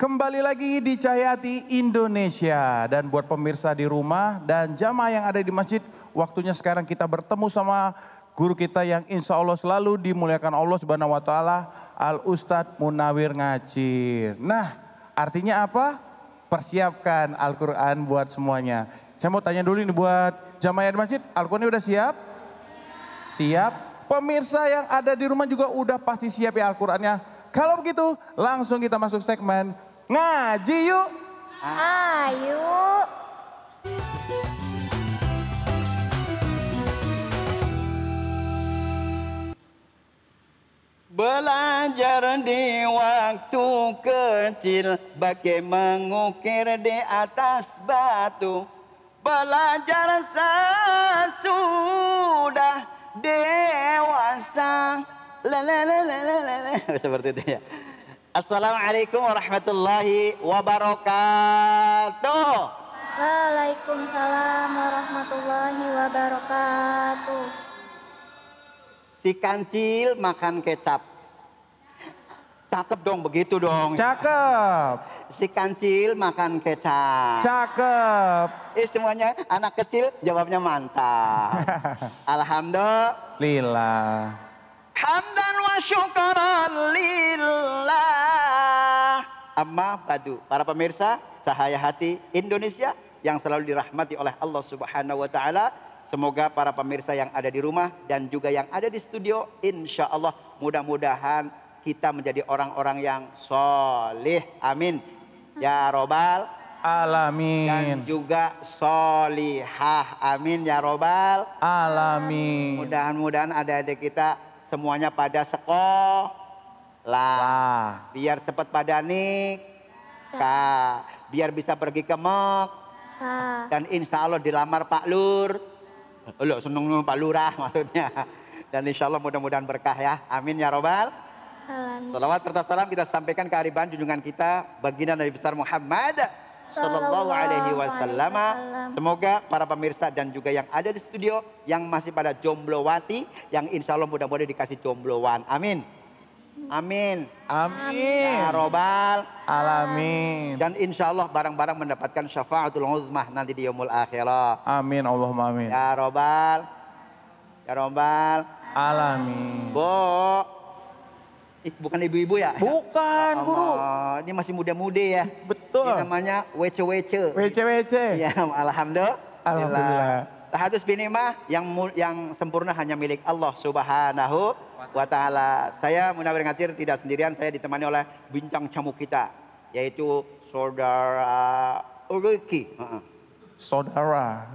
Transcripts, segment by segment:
Kembali lagi di Cahaya Hati Indonesia. Dan buat pemirsa di rumah dan jamaah yang ada di masjid, waktunya sekarang kita bertemu sama guru kita yang insya Allah selalu dimuliakan Allah Subhanahu wa Ta'ala, Al Ustadz Munawir Ngaji. Nah, artinya apa? Persiapkan Al-Quran buat semuanya. Saya mau tanya dulu ini buat jamaah di masjid, Al-Qurannya udah siap? Siap. Pemirsa yang ada di rumah juga udah pasti siap ya Al-Qurannya. Kalau begitu langsung kita masuk segmen Ngaji Yuk. Ayo. Belajar di waktu kecil, bagai mengukir di atas batu. Belajar sesudah dewasa. Seperti itu ya. Assalamualaikum warahmatullahi wabarakatuh. Waalaikumsalam warahmatullahi wabarakatuh. Si kancil makan kecap. Cakep dong, begitu dong. Cakep. Si kancil makan kecap. Cakep. Semuanya anak kecil jawabnya mantap. Alhamdulillah. Hamdan wa syukuran lillah. Amma badu. Para pemirsa Cahaya Hati Indonesia yang selalu dirahmati oleh Allah Subhanahu wa Ta'ala. Semoga para pemirsa yang ada di rumah dan juga yang ada di studio, insya Allah mudah-mudahan kita menjadi orang-orang yang solih. Amin. Ya Robbal Alamin. Dan juga solihah. Amin ya Robbal Alamin. Mudah-mudahan adik-adik kita semuanya pada sekolah. Biar cepat pada nikah. Biar bisa pergi ke Mekah. Dan insya Allah dilamar Pak Lur. Loh, seneng Pak Lurah maksudnya. Dan insya Allah mudah-mudahan berkah ya. Amin ya Robbal. Salawat serta salam kita sampaikan kearifan junjungan kita baginda Nabi besar Muhammad Sallallahu Alaihi Wasallam. Semoga para pemirsa dan juga yang ada di studio yang masih pada jomblowati, yang insya Allah mudah-mudahan dikasih jombloan. Amin. Amin. Amin. Ya Robbal Alamin. Dan insya Allah barang-barang mendapatkan syafaatul uzmah nanti di yaumul akhirah. Amin. Allahumma amin. Ya Robbal. Ya Robbal Alamin. Bo. Bukan ibu-ibu ya? Bukan, guru. Ini masih muda-muda ya? Betul. Ini namanya wece-wece. Wece-wece. Ya, alhamdulillah. Alhamdulillah. Tahadus binimah yang sempurna hanya milik Allah Subhanahu wa Ta'ala. Saya Munawir Ngaji tidak sendirian, saya ditemani oleh bintang tamu kita. Yaitu saudara Uriki. Saudara.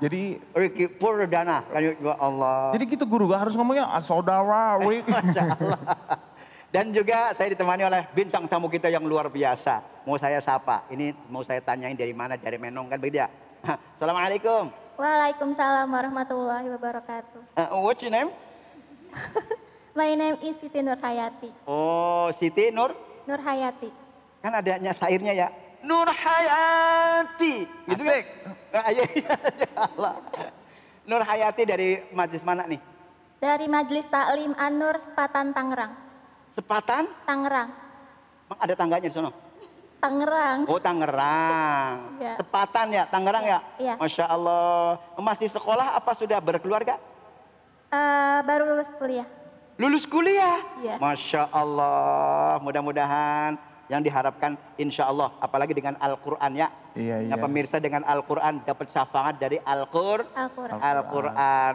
Jadi Uriki Purdana. Allah. Jadi gitu guru, gak harus ngomongnya saudara Uriki. Masya Allah. Dan juga saya ditemani oleh bintang tamu kita yang luar biasa. Mau saya sapa, ini mau saya tanyain dari mana, dari Menong kan begitu ya. Assalamualaikum. Waalaikumsalam warahmatullahi wabarakatuh. What's your name? My name is Siti Nur Hayati. Oh, Siti Nur Hayati. Kan adanya syairnya ya. Nur Hayati. Gitu kan? Ya Allah. Nur Hayati dari majlis mana nih? Dari Majlis Taklim An-Nur Sepatan Tangerang. Sepatan? Tangerang. Emang ada tangganya di sana? Tangerang. Oh Tangerang. Ya. Sepatan ya, Tangerang ya? Ya? Masya Allah. Masih sekolah apa sudah berkeluarga? Baru lulus kuliah. Lulus kuliah? Ya. Masya Allah. Mudah-mudahan yang diharapkan insya Allah. Apalagi dengan Al-Quran ya. Iya. Nah, pemirsa dengan Al-Quran dapat syafaat dari Al-Quran.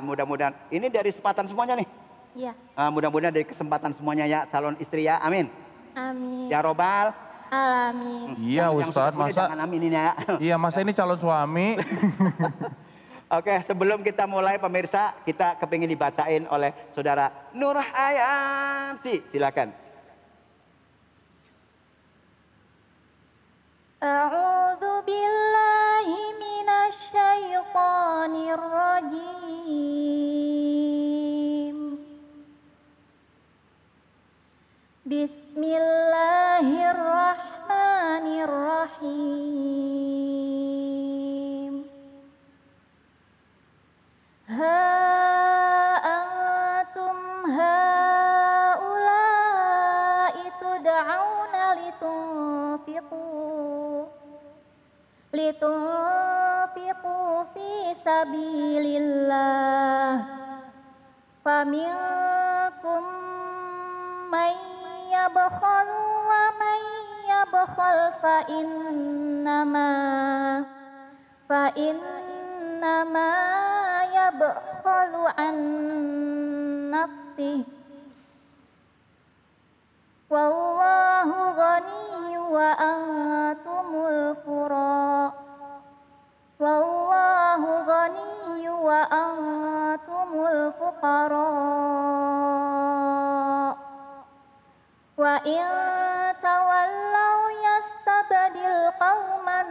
Mudah-mudahan. Ini dari Sepatan semuanya nih? Ya. Mudah-mudahan dari kesempatan semuanya ya calon istri ya. Amin. Amin. Ya Robbal Alamin. Iya Ustadz, masa aminin ya. Iya, masa ini calon suami. Oke, sebelum kita mulai pemirsa, kita kepingin dibacain oleh saudara Nur Hayati. Silakan. A'udzubillahi minasyaitonirrajim. Bismillahirrahmanirrahim. Ha antum haulai tud'auna litunfiqu sabilillah, faminkum man yabkhalu wa man yabkhal fa innama yabkhalu an nafsihi, wallahu ghaniyyun wa antumul fuqara, wallahu ghaniyyun wa antumul fuqara, wa in tawallaw yastabdil qauman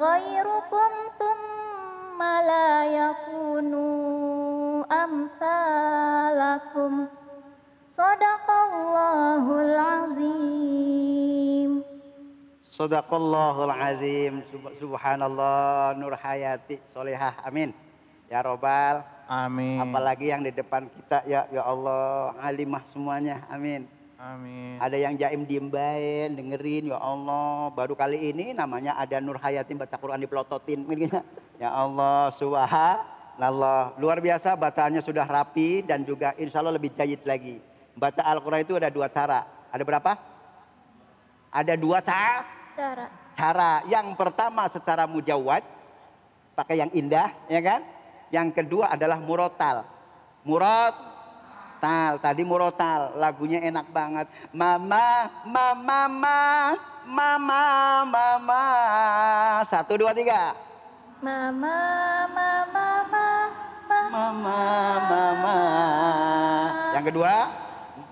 ghairukum thumma la yakunu amsalakum. Sadaqallahul azim. Sadaqallahul azim. Subhanallah, Nur Hayati solehah, amin ya robbal amin. Apalagi yang di depan kita ya Allah, alimah semuanya, amin amin. Ada yang jaim diem bain dengerin, ya Allah, baru kali ini namanya ada Nur Hayati baca Quran dipelototin, ya Allah, subhanallah. Allah, luar biasa, bacaannya sudah rapi dan juga insya Allah lebih jayid lagi. Baca Al-Quran itu ada dua cara. Ada berapa? Ada dua cara. Yang pertama secara mujawad, pakai yang indah, ya kan? Yang kedua adalah murotal. Murotal, tadi murotal, lagunya enak banget. Mama. 1, 2, 3. Mama. Yang kedua,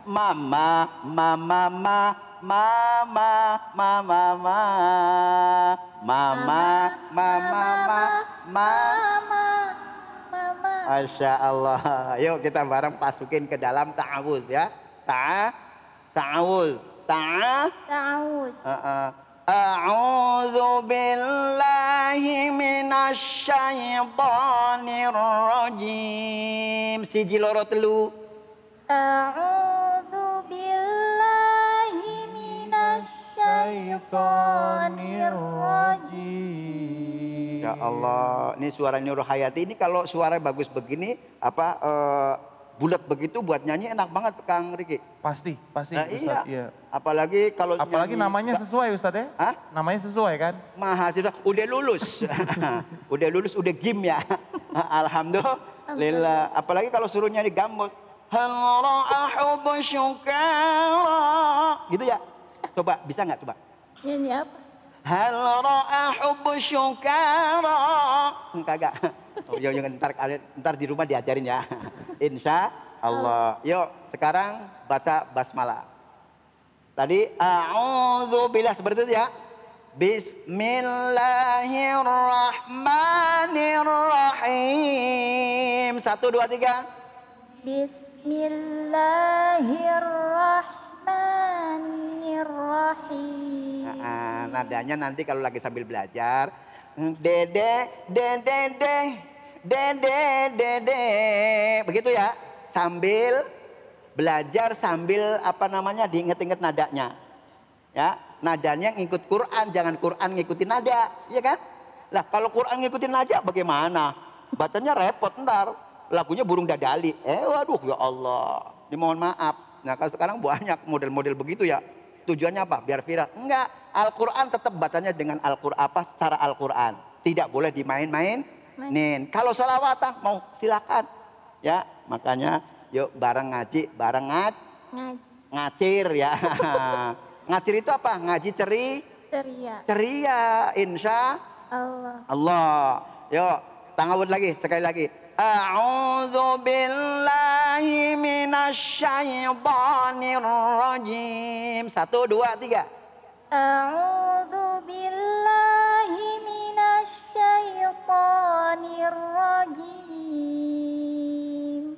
mama. Masya Allah. Yuk kita bareng pasukin ke dalam ta'awuz ya. Ta'awuz. A'udzu billahi minasy syaithanir rajim. Siji loro telu. A'udzu billahi minasy syaithanir rajim. Ya Allah, ini suara Nur Hayati ini kalau suara bagus begini bulat begitu buat nyanyi enak banget Kang Riki. Pasti. Nah, Ustadz, iya. Apalagi kalau nyanyi, namanya sesuai Ustadz ya? Hah? Namanya sesuai kan? Mahasiswa udah lulus. udah gim ya. Alhamdulillah. Apalagi kalau suruh nyanyi gambus. Gitu ya. Coba bisa nggak coba? Nyanyi apa? Hal ra'a hubbu syukara. Kagak. Oh, ntar di rumah diajarin ya. Insya Allah. Yuk sekarang baca basmalah. Tadi a'udzubillah seperti itu ya. Bismillahirrahmanirrahim. 1, 2, 3. Bismillahirrahmanirrahim. Nadanya nanti kalau lagi sambil belajar. Dede. Begitu ya. Sambil belajar, sambil diinget-inget nadanya. Ya, nadanya ngikut Quran, jangan Quran ngikutin nada, iya kan? Lah, kalau Quran ngikutin nada bagaimana? Bacanya repot ntar. Lagunya burung dadali. Waduh ya Allah. Dimohon maaf. Nah, kalau sekarang banyak model-model begitu ya. Tujuannya apa? Biar viral. Enggak, Al-Quran tetap bacanya dengan Al-Quran secara Al-Quran. Tidak boleh dimain-mainin. Kalau sholawatan mau silakan. Ya, makanya yuk bareng ngaji, ngacir ya. Ngacir itu apa? Ngaji ceria. Insya Allah. Yuk, tangawud lagi, sekali lagi. A'udzu billahi minasy syaithanir rajim. 1, 2, 3. A'udzu billahi minasy syaithanir rajim.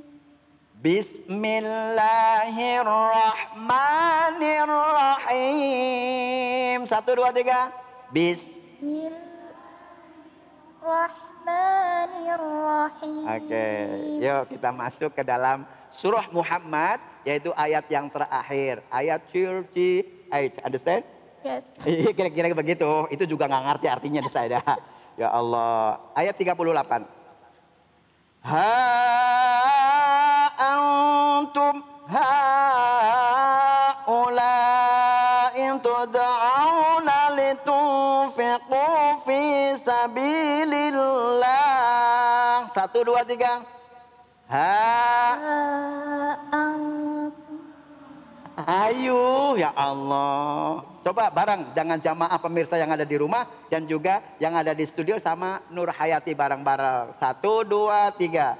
Bismillahirrahmanirrahim. 1, 2, 3. Bismillahirrahmanirrahim. Oke, yuk kita masuk ke dalam surah Muhammad, yaitu ayat yang terakhir, ayat 38. Understand? Yes. Kira-kira begitu. Itu juga nggak ngerti artinya saya. Ya Allah. Ayat 38. Ha antum haula intud'auna litunfiqu fi sabilillah. 1, 2, 3. Ayo ya Allah. Coba bareng dengan jamaah pemirsa yang ada di rumah dan juga yang ada di studio sama Nur Hayati bareng-bareng. 1, 2, 3.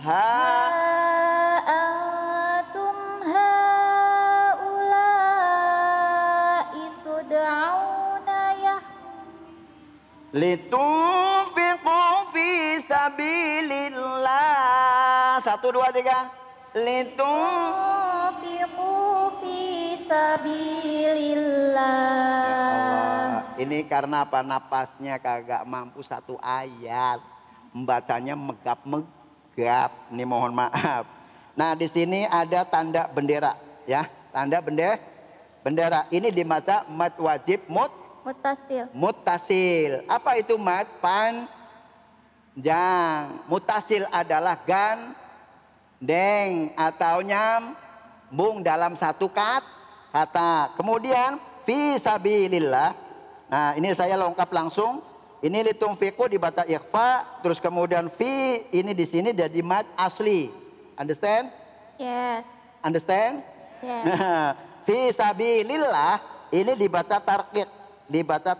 Ha antum haula itu da'una ya litunfiqu fi sabilillah. 1, 2, 3. Litunfiqu sabilillah. Ini karena apa? Napasnya kagak mampu 1 ayat. Membacanya megap-megap. Nih mohon maaf. Nah, di sini ada tanda bendera, ya. Tanda bendera. Ini dibaca mad wajib mutasil. Mutasil. Apa itu mad panjang? Mutasil adalah gandeng atau nyambung dalam satu kata. Kemudian fisabilillah. Nah, ini saya lengkap langsung. Ini litunfiqu dibaca ikhfa, terus kemudian fi ini di sini jadi mad asli. Understand? Yes. Understand? Yes. Nah, fisabilillah ini dibaca tarqiq. Dibaca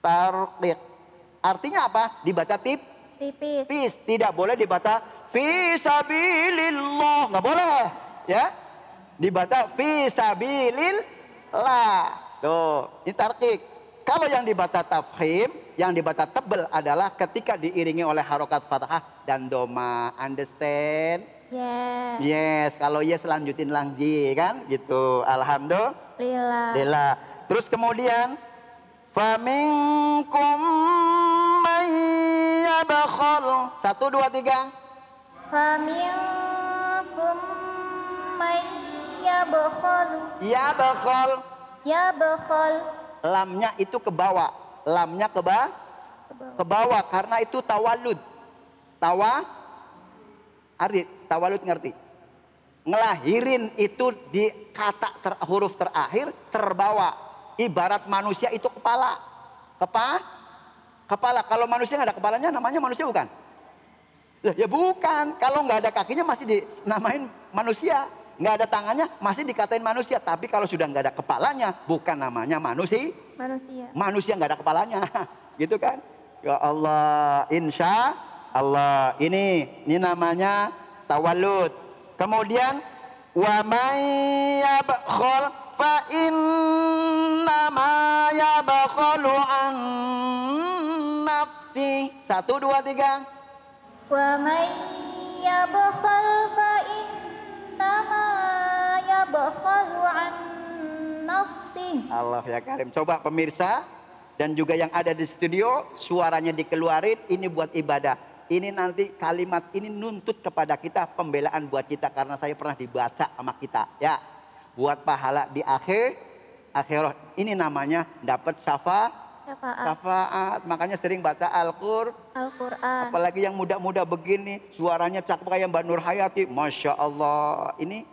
tarqiq. Artinya apa? Dibaca tipis. Fis, tidak boleh dibaca fisabilillah. Enggak boleh, ya? Dibaca fisabilillah. Tuh, ini tarqiq. Kalau yang dibaca tafhim, yang dibaca tebel adalah ketika diiringi oleh harokat fathah dan doma. Understand? Yes. Yes, kalau yes lanjutin langji kan? Gitu. Alhamdulillah. Terus kemudian faminkum man yabakhal. 1, 2, 3. Faminkum man Ya bakhol. Lamnya itu ke bawah. Lamnya ke bawah karena itu tawalud. Arti tawalud ngerti. Ngelahirin itu di kata huruf terakhir terbawa. Ibarat manusia itu kepala. Kepala. Kalau manusia nggak ada kepalanya namanya manusia bukan? Ya bukan. Kalau nggak ada kakinya masih dinamain manusia. Nggak ada tangannya masih dikatain manusia. Tapi kalau sudah nggak ada kepalanya bukan namanya manusia. Manusia nggak ada kepalanya. Gitu kan. Ya Allah. Insya Allah. Ini namanya tawalud. Kemudian. Wa may yabkhul fa innama yabkhulu an nafsi. 1, 2, 3. Wa may yabkhul fa innama yabkhalu an nafsi. Allah ya Karim. Coba pemirsa dan juga yang ada di studio suaranya dikeluarin, ini buat ibadah. Ini nanti kalimat ini nuntut kepada kita, pembelaan buat kita karena saya pernah dibaca sama kita, ya. Buat pahala di akhirat. Ini namanya dapat syafaat. Makanya sering baca Al-Qur'an. Apalagi yang muda-muda begini, suaranya cakep kayak Mbak Nur Hayati. Masya Allah. Ini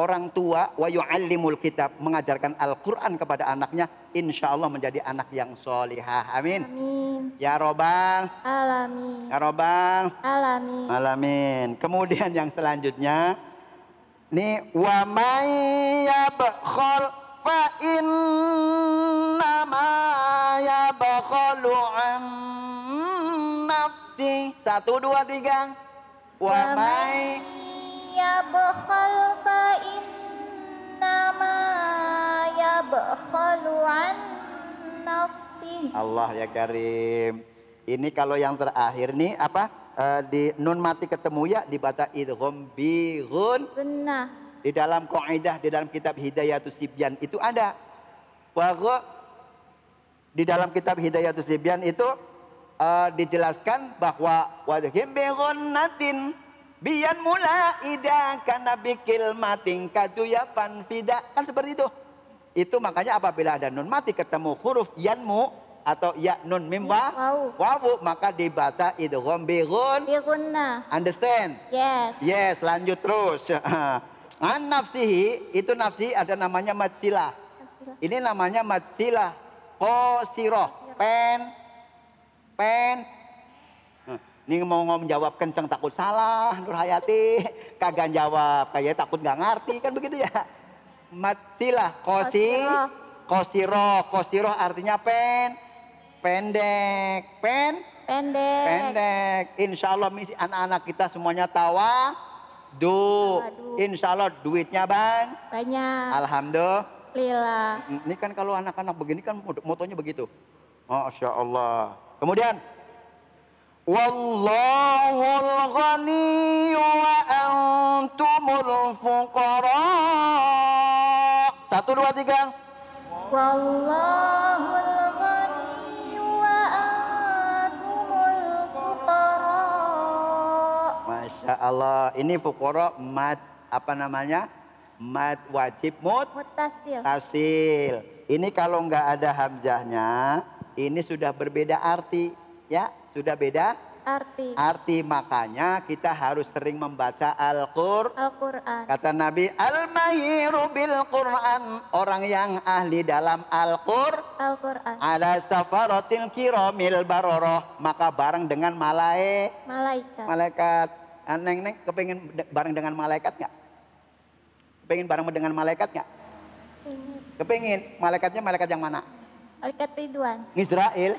orang tua wa yu'allimul kitab, mengajarkan Al-Qur'an kepada anaknya, insya Allah menjadi anak yang solihah. Amin. Ya robbal alamin. Ya robbal alamin. Alamin. Kemudian yang selanjutnya nih wa may yabkhul fa innama yabkhalu an nafsi. 1, 2, 3. Wa may yabkhal fa innama yabkhalu an nafsi. Allah ya Karim. Ini kalau yang terakhir nih apa? Di nun mati ketemu ya dibaca idgham bi ghun. Benar. Di dalam kaidah, di dalam kitab Hidayatus Sibyan itu ada. Di dalam kitab Hidayatus Sibyan itu dijelaskan bahwa wajhim bighunatin biyan mula ida kana bikil matin kaduyapan fida. Kan seperti itu. Itu makanya apabila ada nun mati ketemu huruf yanmu atau ya nun mimba wawu, maka dibaca idgham bighun. Understand? Yes. Yes, lanjut terus. An nafsihi, itu nafsi ada namanya matsilah. Ini namanya matsilah qasirah. Ini mau jawab kenceng takut salah, Nur Hayati. Kagak jawab, kayak takut gak ngerti, kan begitu ya. Matsilah qasirah artinya pendek. Insya Allah misi anak-anak kita semuanya tawadhu. Insya Allah duitnya banyak. Alhamdulillah. Ini kan kalau anak-anak begini kan motonya begitu. Masya Allah. Kemudian wallahul ghani wa antumul fuqara. 1, 2, 3. Wallahul ghani wa antumul fuqara. Masya Allah, ini fuqara mad apa namanya? Mad wajib mutasil. Ini kalau nggak ada hamzahnya, ini sudah berbeda arti, ya. Sudah beda arti. Makanya kita harus sering membaca Al-Qur'an. Kata Nabi, al-mahiru bil Qur'an, orang yang ahli dalam Al-Qur'an. Ala safaratil kiramil baroroh, maka bareng dengan malaikat. Neng kepengen bareng dengan malaikat nggak? Kepengen bareng dengan malaikat nggak? Kepengen. Malaikatnya malaikat yang mana? Malaikat Ridwan. Izrail.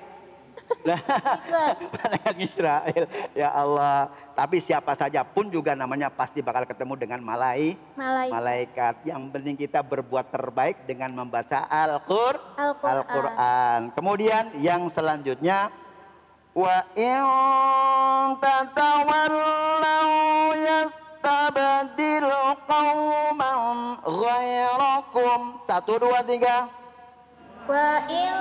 Malaikat Israel, ya Allah. Tapi siapa saja pun juga namanya pasti bakal ketemu dengan malaikat. Yang penting kita berbuat terbaik dengan membaca Al-Qur'an. Kemudian yang selanjutnya wa in tatawallaw yastabdil qauman ghairakum. 1, 2, 3. Wa in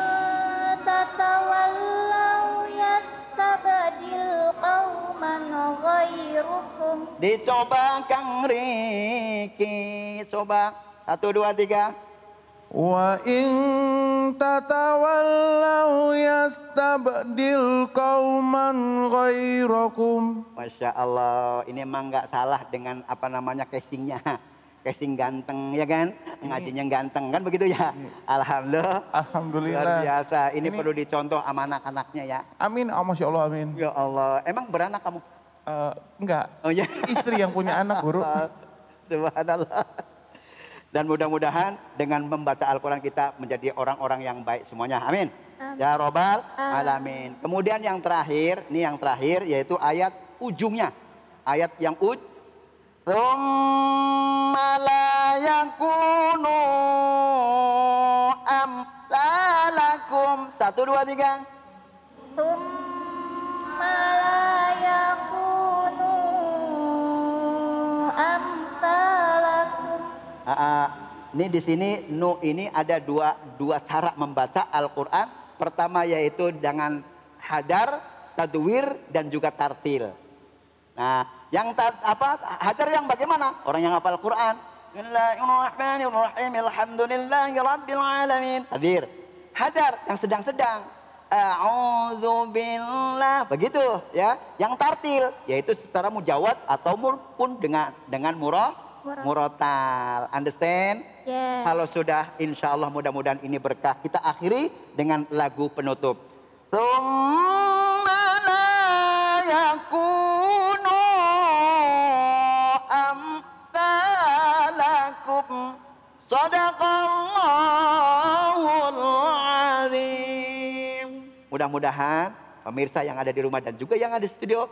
tatawallaw yastabdil qauman ghairukum. Dicoba Kang Riki, coba 1, 2, 3. Wa in tatawallaw yastabdil qauman ghairukum. Masya Allah, ini emang nggak salah dengan apa namanya casingnya. Casing ganteng, ya kan? Ngajinya ganteng, kan begitu ya? Alhamdulillah. Alhamdulillah. Luar biasa. Ini perlu dicontoh sama anak-anaknya ya. Amin. Masya Allah, amin. Ya Allah. Emang beranak kamu? Enggak. Oh, ya? Istri yang punya anak, guru. Subhanallah. Dan mudah-mudahan dengan membaca Al-Quran kita menjadi orang-orang yang baik semuanya. Amin. Ya Robbal Alamin. Kemudian yang terakhir, ini yang terakhir yaitu ayat ujungnya. Ayat yang Thumma la yakunu amlalakum. 1, 2, 3. Thumma la yakunu amlalakum. Ini di sini nu ini ada dua cara membaca Al-Quran. Pertama yaitu dengan hadar, tadwir dan juga tartil. Nah, hadar yang bagaimana? Orang yang hafal Quran. Bismillahirrahmanirrahim. Alhamdulillahirabbil alamin. Hadir. Hadar yang sedang-sedang. A'udzubillah. Begitu ya. Yang tartil yaitu secara mujawad atau pun dengan murotal. Understand? Yeah. Kalau sudah insya Allah mudah-mudahan ini berkah. Kita akhiri dengan lagu penutup. Tsumma la yakun Shadaqallahul Azim. Mudah-mudahan pemirsa yang ada di rumah dan juga yang ada di studio,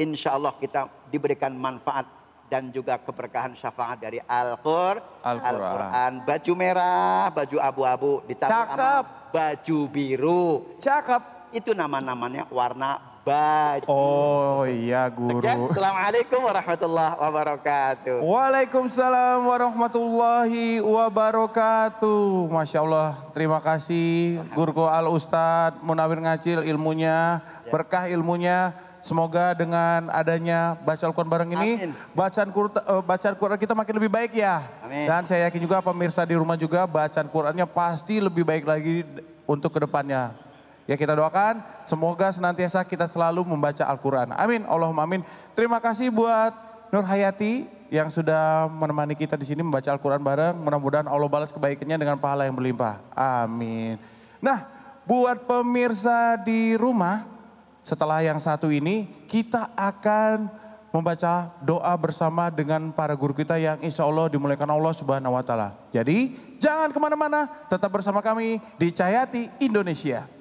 insya Allah kita diberikan manfaat dan juga keberkahan syafaat dari Al-Quran. Baju merah, baju abu-abu dicampur sama baju biru. Cakep. Itu nama-namanya warna baju. Oh iya guru. Assalamualaikum warahmatullahi wabarakatuh. Waalaikumsalam warahmatullahi wabarakatuh. Masya Allah, terima kasih Gurgo Al Ustadz Munawir Ngaji ilmunya, berkah ilmunya. Semoga dengan adanya baca Al-Quran bareng ini, bacaan Quran kita makin lebih baik ya. Amin. Dan saya yakin juga pemirsa di rumah juga bacaan Qurannya pasti lebih baik lagi untuk kedepannya. Ya kita doakan, semoga senantiasa kita selalu membaca Al-Quran. Amin, Allahumma amin. Terima kasih buat Nur Hayati yang sudah menemani kita di sini membaca Al-Quran bareng. Mudah-mudahan Allah balas kebaikannya dengan pahala yang berlimpah. Amin. Nah, buat pemirsa di rumah, setelah yang satu ini kita akan membaca doa bersama dengan para guru kita yang insya Allah dimuliakan Allah Subhanahu wa Ta'ala. Jadi jangan kemana-mana, tetap bersama kami di Cahaya Hati Indonesia.